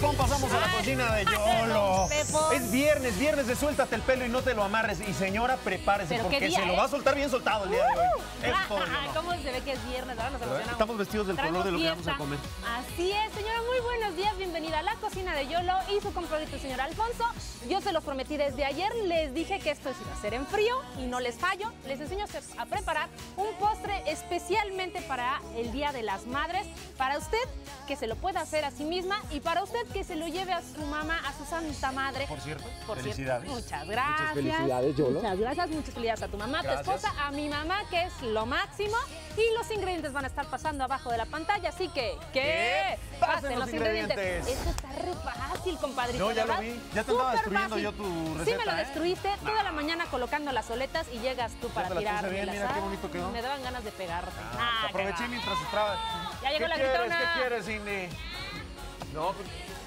Con razón pasamos a la cocina de Yolo. Es viernes de suéltate el pelo y no te lo amarres. Y señora, prepárese porque se lo va a soltar bien soltado el día de hoy. ¿Cómo se ve que es viernes? Ahora nos emocionamos. Estamos vestidos del color de lo que vamos a comer. Así es, señora. Muy buenos días. Bienvenida a la cocina de Yolo y su compañero, señor Alfonso. Yo se los prometí desde ayer. Les dije que esto se iba a hacer en frío y no les fallo. Les enseño a preparar un postre especialmente para el Día de las Madres. Para usted, que se lo pueda hacer a sí misma y para usted que se lo lleve a su mamá, a su santa madre. Por cierto, felicidades. Muchas gracias. Muchas felicidades, Yolo. Muchas gracias, muchas felicidades a tu mamá, a tu esposa, a mi mamá, que es lo máximo. Y los ingredientes van a estar pasando abajo de la pantalla, así que... ¿Qué? Pasen los ingredientes. Esto está re fácil, compadrito. No, ya lo vi. Ya te andaba destruyendo yo tu receta. Sí me lo destruiste toda la mañana colocando las soletas y llegas tú para tirar. Mira qué bonito quedó. Me daban ganas de pegarte. Aproveché mientras estaba... Ya llegó la gritona. ¿Qué quieres, Indy? No,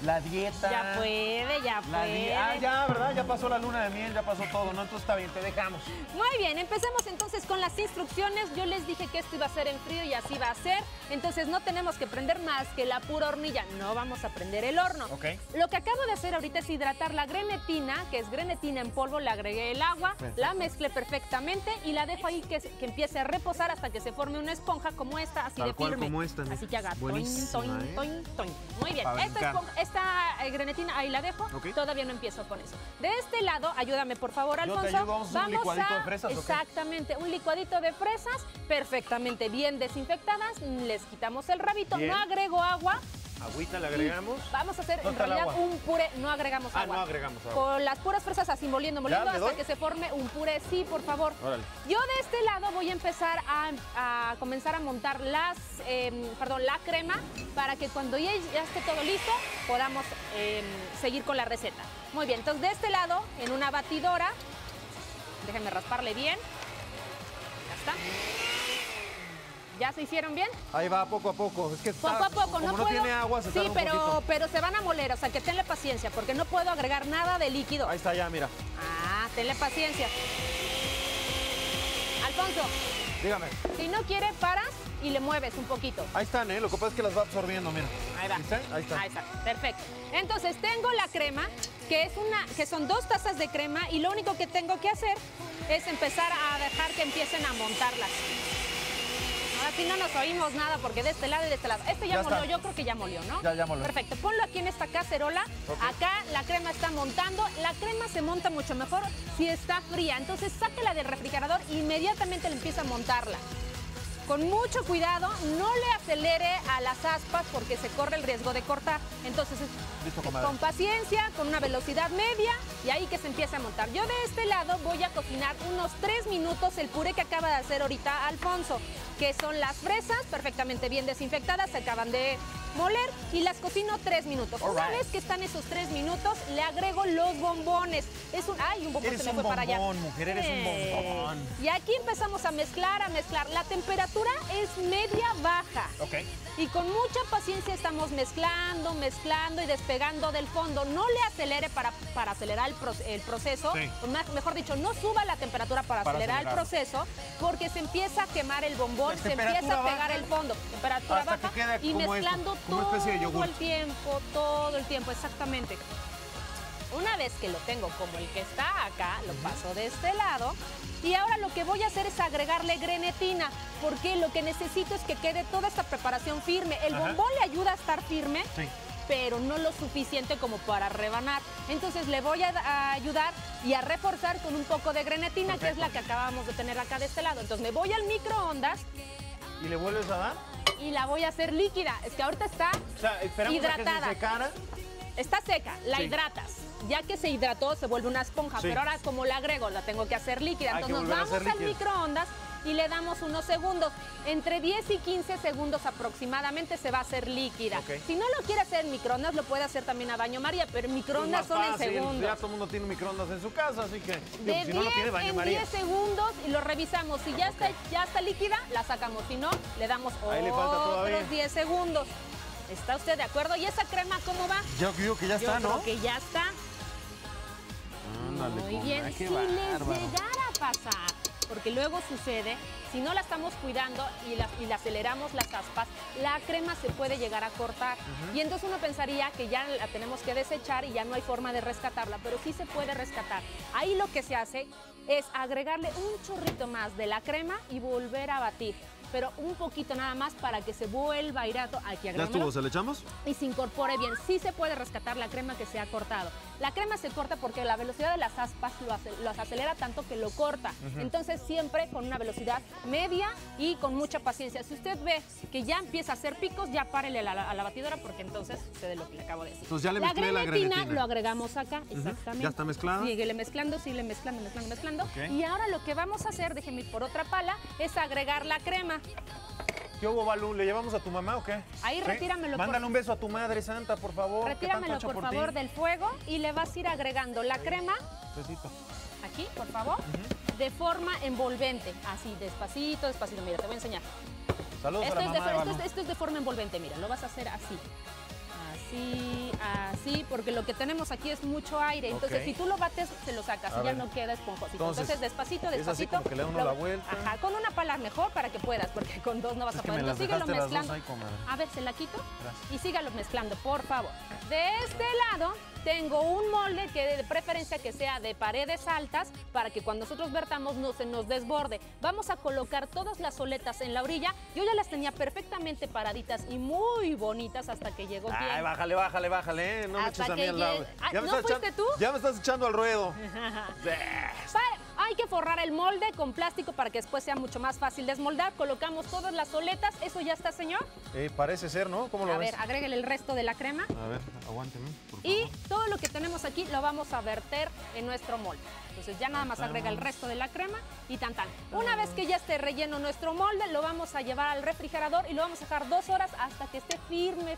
la dieta. Ya puede, ya puede. Ya, ¿verdad? Ya pasó la luna de miel, ya pasó todo, ¿no? Entonces está bien, te dejamos. Muy bien, empecemos entonces con las instrucciones. Yo les dije que esto iba a ser en frío y así va a ser. Entonces no tenemos que prender más que la pura hornilla. No vamos a prender el horno. Okay. Lo que acabo de hacer ahorita es hidratar la grenetina, que es grenetina en polvo. Le agregué el agua, la mezclé perfectamente y la dejo ahí que empiece a reposar hasta que se forme una esponja como esta, así de firme. Como esta, ¿no? Así que haga toin, toin, toin, toin. Muy bien, esta grenetina ahí la dejo, todavía no empiezo con eso. De este lado, ayúdame por favor, Alfonso. Yo te ayudo, vamos a un licuadito de fresas. Exactamente, un licuadito de fresas perfectamente bien desinfectadas. Les quitamos el rabito, no agrego agua. Agüita le agregamos. Vamos a hacer en realidad un puré, no agregamos agua. No agregamos agua. Con las puras fresas así moliendo hasta que se forme un puré. Sí, por favor. Órale. Yo de este lado voy a empezar a comenzar a montar la crema para que cuando ya esté todo listo podamos seguir con la receta. Muy bien, entonces de este lado en una batidora, déjenme rasparle bien. Ya está. ¿Ya se hicieron bien? Ahí va, poco a poco. Es que está, poco a poco, como no tiene agua, se tarda un poquito. Pero se van a moler, o sea, que tenle paciencia, porque no puedo agregar nada de líquido. Ahí está ya, mira. Tenle paciencia. Alfonso. Dígame. Si no quiere, paras y le mueves un poquito. Ahí están, ¿eh? Lo que pasa es que las va absorbiendo, mira. Ahí va. ¿Viste? Ahí está. Ahí está, perfecto. Entonces, tengo la crema, que son 2 tazas de crema, y lo único que tengo que hacer es empezar a dejar que empiecen a montarlas. Así no nos oímos nada porque de este lado y de este lado. Este ya molió, yo creo que ya molió, ¿no? Ya molió. Perfecto, ponlo aquí en esta cacerola. Acá la crema está montando. La crema se monta mucho mejor si está fría. Entonces, sáquela del refrigerador e inmediatamente le empieza a montarla. Con mucho cuidado, no le acelere a las aspas porque se corre el riesgo de cortar. Entonces, con paciencia, con una velocidad media y ahí que se empieza a montar. Yo de este lado voy a cocinar unos 3 minutos el puré que acaba de hacer ahorita Alfonso, que son las fresas perfectamente bien desinfectadas, se acaban de moler y las cocino 3 minutos. Una vez que están esos 3 minutos, le agrego los bombones. ¡Ay, un bombón se me fue para allá! Mujer, eres un bombón. Y aquí empezamos a mezclar. La temperatura es media-baja. Y con mucha paciencia estamos mezclando y despegando del fondo. No le acelere para acelerar el proceso. Mejor dicho, no suba la temperatura para acelerar el proceso porque se empieza a quemar el bombón, se empieza a pegar el fondo. Temperatura baja y mezclando todo el tiempo, exactamente. Una vez que lo tengo como el que está acá, lo paso de este lado. Y ahora lo que voy a hacer es agregarle grenetina, porque lo que necesito es que quede toda esta preparación firme. El bombón le ayuda a estar firme, pero no lo suficiente como para rebanar. Entonces le voy a ayudar y a reforzar con un poco de grenetina, que es la que acabamos de tener acá de este lado. Entonces me voy al microondas. ¿Y le vuelves a dar? Y la voy a hacer líquida. Es que ahorita está hidratada. A que se secara. Está seca, la hidratas. Ya que se hidrató, se vuelve una esponja. Pero ahora, como la agrego, la tengo que hacer líquida. Entonces nos vamos al microondas y le damos unos segundos. Entre 10 y 15 segundos aproximadamente se va a hacer líquida. Si no lo quiere hacer en microondas, lo puede hacer también a baño María, pero microondas son en segundos. Ya todo el mundo tiene microondas en su casa, así que si no lo quiere, baño María. 10 segundos y lo revisamos. Si ya está líquida, la sacamos. Si no, le damos otros 10 segundos. ¿Está usted de acuerdo? ¿Y esa crema cómo va? Yo creo que ya está, ¿no? Yo creo que ya está. Muy bien. Si les llegara a pasar porque luego sucede, si no la estamos cuidando y la aceleramos las aspas, la crema se puede llegar a cortar. Y entonces uno pensaría que ya la tenemos que desechar y ya no hay forma de rescatarla, pero sí se puede rescatar. Ahí lo que se hace es agregarle un chorrito más de la crema y volver a batir, pero un poquito nada más para que se vuelva a ir a... Aquí agregamos. ¿Ya estuvo? ¿Se le echamos? Y se incorpore bien. Sí se puede rescatar la crema que se ha cortado. La crema se corta porque la velocidad de las aspas lo acelera tanto que lo corta. Entonces siempre con una velocidad media y con mucha paciencia. Si usted ve que ya empieza a hacer picos, ya párele a la batidora, porque entonces sucede lo que le acabo de decir. Entonces ya le mezclé la grenetina. Lo agregamos acá, exactamente. ¿Ya está mezclado? Síguele mezclando. Okay. Y ahora lo que vamos a hacer, déjeme ir por otra pala, es agregar la crema. ¿Qué hubo, Balú? ¿Le llevamos a tu mamá o qué? Ahí retíramelo. Mándale un beso a tu madre santa, por favor. Retíramelo, por favor, del fuego y le vas a ir agregando la crema. Besito. Aquí, por favor. De forma envolvente. Así, despacito, despacito. Mira, te voy a enseñar. Saludos a la mamá de Balú. Esto es de forma envolvente, mira. Lo vas a hacer así. Así, porque lo que tenemos aquí es mucho aire. Entonces, si tú lo bates, se lo sacas y ya no queda esponjosito. Entonces, despacito. Es así como que le da uno la vuelta. Ajá, con una pala mejor para que puedas, porque con dos no vas a poder. Entonces, síguelo mezclando. A ver, se la quito. Gracias. Y sígalo mezclando, por favor. De este lado tengo un molde que de preferencia que sea de paredes altas para que cuando nosotros vertamos no se nos desborde. Vamos a colocar todas las soletas en la orilla. Yo ya las tenía perfectamente paraditas y muy bonitas hasta que llegó bien. Ay, bájale, no me eches a mí al lado. ¿No fuiste tú? Ya me estás echando al ruedo. Hay que forrar el molde con plástico para que después sea mucho más fácil desmoldar. Colocamos todas las soletas. ¿Eso ya está, señor? Parece ser, ¿no? ¿Cómo lo ves? A ver, agréguele el resto de la crema. A ver, aguánteme, por favor. Y todo lo que tenemos aquí lo vamos a verter en nuestro molde. Entonces ya nada más agrega el resto de la crema y tan tan. Una vez que ya esté relleno nuestro molde, lo vamos a llevar al refrigerador y lo vamos a dejar 2 horas hasta que esté firme.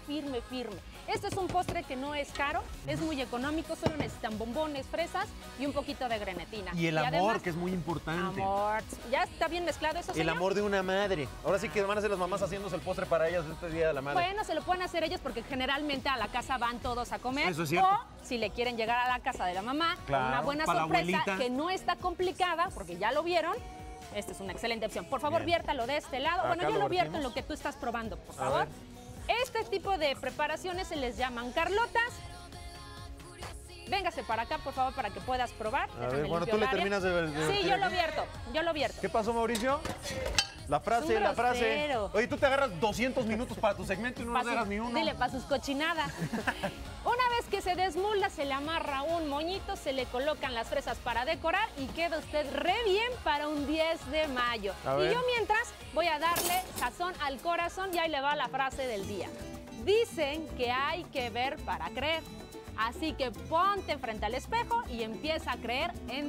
Este es un postre que no es caro, es muy económico, solo necesitan bombones, fresas y un poquito de grenetina. Y el amor, que es muy importante. Amor. ¿Ya está bien mezclado eso, señor? El amor de una madre. Ahora sí que van a ser las mamás haciéndose el postre para ellas este día de la madre. Bueno, se lo pueden hacer ellos porque generalmente a la casa van todos a comer. Eso es cierto. O si le quieren llegar a la casa de la mamá, claro, una buena sorpresa que no está complicada, porque ya lo vieron. Esta es una excelente opción. Por favor, viértalo de este lado. Bueno, yo lo vierto en lo que tú estás probando, por favor. Este tipo de preparaciones se les llaman carlotas. Véngase para acá, por favor, para que puedas probar. Bueno, tú le terminas de sí, yo lo vierto, ¿Qué pasó, Mauricio? La frase. Oye, tú te agarras 200 minutos para tu segmento y no nos agarras ni uno. Dile, para sus cochinadas. Una vez que se desmolda, se le amarra un moñito, se le colocan las fresas para decorar y queda usted re bien para un 10 de mayo. Y yo mientras voy a darle sazón al corazón y ahí le va la frase del día. Dicen que hay que ver para creer. Así que ponte frente al espejo y empieza a creer en